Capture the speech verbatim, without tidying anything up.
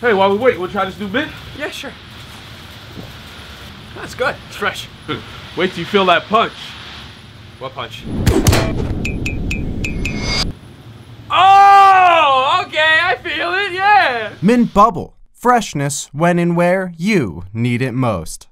Hey, while we wait, we'll try this new mint? Yeah, sure. That's good. It's fresh. Wait till you feel that punch. What punch? Oh, okay, I feel it, yeah. Mint Bubble. Freshness when and where you need it most.